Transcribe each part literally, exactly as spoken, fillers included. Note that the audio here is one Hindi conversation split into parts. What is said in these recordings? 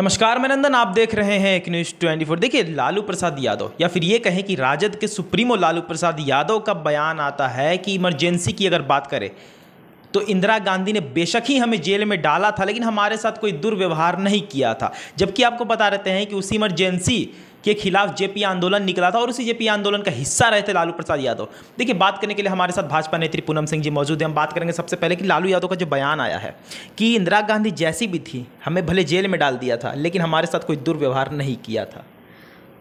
नमस्कार, मैं नंदन, आप देख रहे हैं एक न्यूज़ ट्वेंटी फोर। देखिए, लालू प्रसाद यादव या फिर ये कहें कि राजद के सुप्रीमो लालू प्रसाद यादव का बयान आता है कि इमरजेंसी की अगर बात करें तो इंदिरा गांधी ने बेशक ही हमें जेल में डाला था, लेकिन हमारे साथ कोई दुर्व्यवहार नहीं किया था। जबकि आपको बता रहते हैं कि उसी इमरजेंसी के खिलाफ जेपी आंदोलन निकला था और उसी जेपी आंदोलन का हिस्सा रहे थे लालू प्रसाद यादव। देखिए, बात करने के लिए हमारे साथ भाजपा नेत्री पूनम सिंह जी मौजूद हैं। हम बात करेंगे सबसे पहले कि लालू यादव का जो बयान आया है कि इंदिरा गांधी जैसी भी थी, हमें भले जेल में डाल दिया था, लेकिन हमारे साथ कोई दुर्व्यवहार नहीं किया था।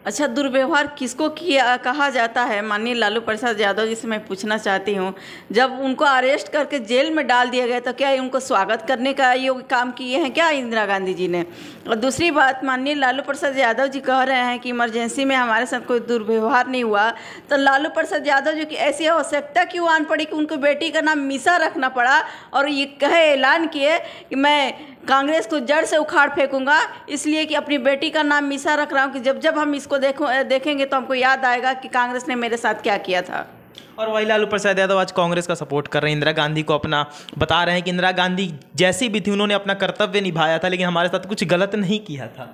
अच्छा, दुर्व्यवहार किसको किया कहा जाता है? माननीय लालू प्रसाद यादव जी से मैं पूछना चाहती हूँ, जब उनको अरेस्ट करके जेल में डाल दिया गया तो क्या उनको स्वागत करने का योग काम किए हैं क्या इंदिरा गांधी जी ने? और दूसरी बात, माननीय लालू प्रसाद यादव जी कह रहे हैं कि इमरजेंसी में हमारे साथ कोई दुर्व्यवहार नहीं हुआ, तो लालू प्रसाद यादव जी की ऐसी आवश्यकता क्यों आन पड़ी कि उनको बेटी का नाम मीसा रखना पड़ा और ये कहे, ऐलान किए कि मैं कांग्रेस को जड़ से उखाड़ फेंकूंगा, इसलिए कि अपनी बेटी का नाम मीसा रख रहा हूँ कि जब जब हम इसको देखो देखेंगे तो हमको याद आएगा कि कांग्रेस ने मेरे साथ क्या किया था। और वही लालू प्रसाद यादव आज कांग्रेस का सपोर्ट कर रहे हैं, इंदिरा गांधी को अपना बता रहे हैं कि इंदिरा गांधी जैसी भी थी उन्होंने अपना कर्तव्य निभाया था, लेकिन हमारे साथ कुछ गलत नहीं किया था।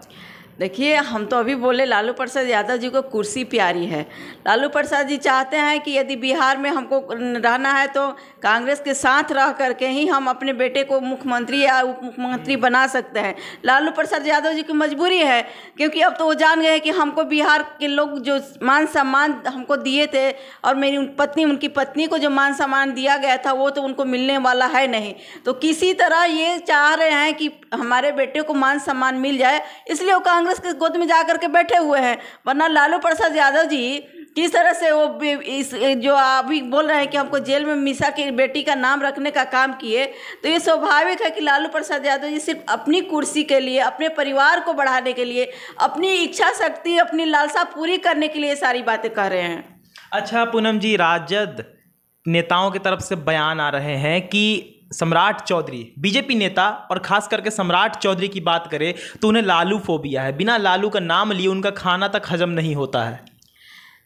देखिए, हम तो अभी बोले लालू प्रसाद यादव जी को कुर्सी प्यारी है। लालू प्रसाद जी चाहते हैं कि यदि बिहार में हमको रहना है तो कांग्रेस के साथ रह करके ही हम अपने बेटे को मुख्यमंत्री या उप मुख्यमंत्री बना सकते हैं। लालू प्रसाद यादव जी की मजबूरी है, क्योंकि अब तो वो जान गए कि हमको बिहार के लोग जो मान सम्मान हमको दिए थे और मेरी उन पत्नी उनकी पत्नी को जो मान सम्मान दिया गया था वो तो उनको मिलने वाला है नहीं, तो किसी तरह ये चाह रहे हैं कि हमारे बेटे को मान सम्मान मिल जाए, इसलिए वो कांग्रेस के गोद में जा करके बैठे हुए हैं। वरना लालू प्रसाद यादव जी किस तरह से वो इस जो अभी बोल रहे हैं कि हमको जेल में मीसा की बेटी का नाम रखने का काम किए, तो ये स्वाभाविक है कि लालू प्रसाद यादव जी सिर्फ अपनी कुर्सी के लिए, अपने परिवार को बढ़ाने के लिए, अपनी इच्छा शक्ति, अपनी लालसा पूरी करने के लिए सारी बातें कह रहे हैं। अच्छा पूनम जी, राजद नेताओं की तरफ से बयान आ रहे हैं कि सम्राट चौधरी, बीजेपी नेता और खास करके सम्राट चौधरी की बात करें तो उन्हें लालू फोबिया है, बिना लालू का नाम लिए उनका खाना तक हजम नहीं होता है।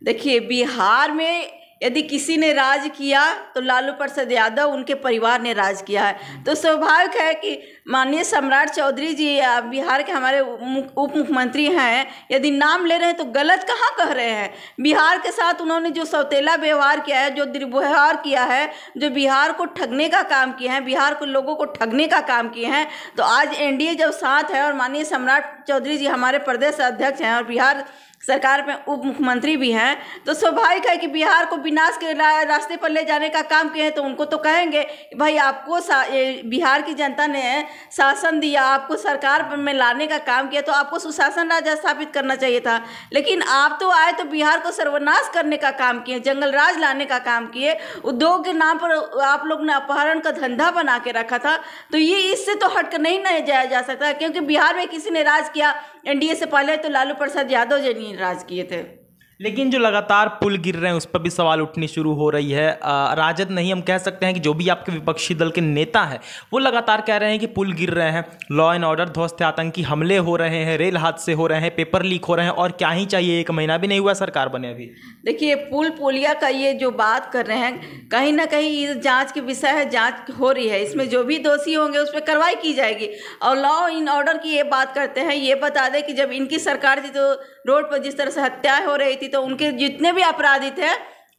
देखिए, बिहार में यदि किसी ने राज किया तो लालू प्रसाद यादव उनके परिवार ने राज किया है, तो स्वाभाविक है कि माननीय सम्राट चौधरी जी बिहार के हमारे उप मुख्यमंत्री हैं, यदि नाम ले रहे हैं तो गलत कहाँ कह रहे हैं? बिहार के साथ उन्होंने जो सौतेला व्यवहार किया है, जो दुर्व्यवहार किया है, जो बिहार को ठगने का काम किया है, बिहार को लोगों को ठगने का काम किए हैं, तो आज एनडीए जब साथ है और माननीय सम्राट चौधरी जी हमारे प्रदेश अध्यक्ष हैं और बिहार सरकार में उप मुख्यमंत्री भी हैं, तो स्वाभाविक है कि बिहार को विनाश के रास्ते पर ले जाने का काम किए हैं, तो उनको तो कहेंगे भाई आपको बिहार की जनता ने शासन दिया, आपको सरकार में लाने का काम किया, तो आपको सुशासन राज स्थापित करना चाहिए था, लेकिन आप तो आए तो बिहार को सर्वनाश करने का काम किए, जंगल राज लाने का काम किए, उद्योग के नाम पर आप लोग ने अपहरण का धंधा बना के रखा था, तो ये इससे तो हटकर नहीं नहीं जाया जा सकता, क्योंकि बिहार में किसी ने राज किया एनडीए से पहले तो लालू प्रसाद यादव जी राज किए थे। लेकिन जो लगातार पुल गिर रहे हैं उस पर भी सवाल उठनी शुरू हो रही है। आ, राजद नहीं, हम कह सकते हैं कि जो भी आपके विपक्षी दल के नेता हैं वो लगातार कह रहे हैं कि पुल गिर रहे हैं, लॉ एंड ऑर्डर ध्वस्त, आतंकी हमले हो रहे हैं, रेल हादसे हो रहे हैं, पेपर लीक हो रहे हैं, और क्या ही चाहिए, एक महीना भी नहीं हुआ सरकार बने अभी। देखिए, पुल पुलिया का ये जो बात कर रहे हैं, कहीं ना कहीं ये जाँच के विषय है, जाँच हो रही है, इसमें जो भी दोषी होंगे उस पर कार्रवाई की जाएगी। और लॉ एंड ऑर्डर की ये बात करते हैं, ये बता दें कि जब इनकी सरकार थी तो रोड पर जिस तरह से हत्याएं हो रही थी तो उनके जितने भी अपराधी थे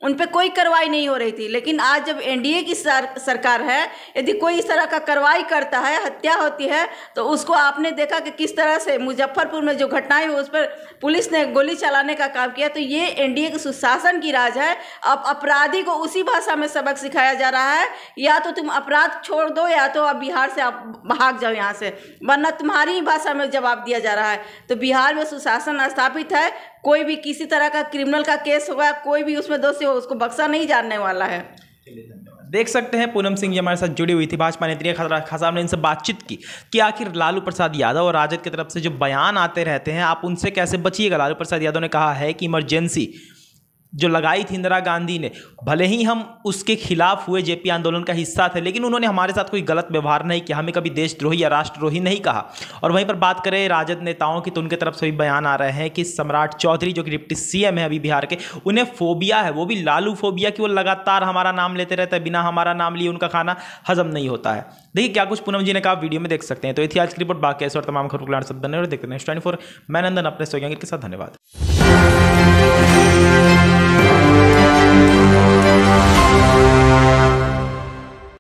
उन पे कोई कार्रवाई नहीं हो रही थी, लेकिन आज जब एनडीए की सर, सरकार है, यदि कोई इस तरह का कार्रवाई करता है, हत्या होती है, तो उसको आपने देखा कि किस तरह से मुजफ्फरपुर में जो घटनाएं हुई उस पर पुलिस ने गोली चलाने का काम किया, तो ये एनडीए के सुशासन की राज है। अब अपराधी को उसी भाषा में सबक सिखाया जा रहा है, या तो तुम अपराध छोड़ दो या तो अब बिहार से आप भाग जाओ यहाँ से, वरना तुम्हारी ही भाषा में जवाब दिया जा रहा है। तो बिहार में सुशासन स्थापित है, कोई भी किसी तरह का क्रिमिनल का केस होगा, कोई भी उसमें दोषी हो उसको बख्शा नहीं जाने वाला है। देख सकते हैं पूनम सिंह जी हमारे साथ जुड़ी हुई थी, भाजपा नेत्री, खास हमने इनसे बातचीत की कि आखिर लालू प्रसाद यादव और राजद की तरफ से जो बयान आते रहते हैं आप उनसे कैसे बचिएगा। लालू प्रसाद यादव ने कहा है कि इमरजेंसी जो लगाई थी इंदिरा गांधी ने, भले ही हम उसके खिलाफ हुए, जेपी आंदोलन का हिस्सा थे, लेकिन उन्होंने हमारे साथ कोई गलत व्यवहार नहीं किया, हमें कभी देशद्रोही या राष्ट्रद्रोही नहीं कहा। और वहीं पर बात करें राजद नेताओं की, तो उनके तरफ से भी बयान आ रहे हैं कि सम्राट चौधरी जो कि डिप्टी सीएम है अभी बिहार के, उन्हें फोबिया है, वो भी लालू फोबिया की, वो लगातार हमारा नाम लेते रहते हैं, बिना हमारा नाम लिए उनका खाना हजम नहीं होता है। देखिए क्या कुछ पूनम जी ने कहा, वीडियो में देख सकते हैं। तो ये थी आज की रिपोर्ट, बाकी इस और तमाम खबर को देखते हैं न्यूज़ ट्वेंटी फोर। मैं नंदन अपने सहयोगी के साथ, धन्यवाद।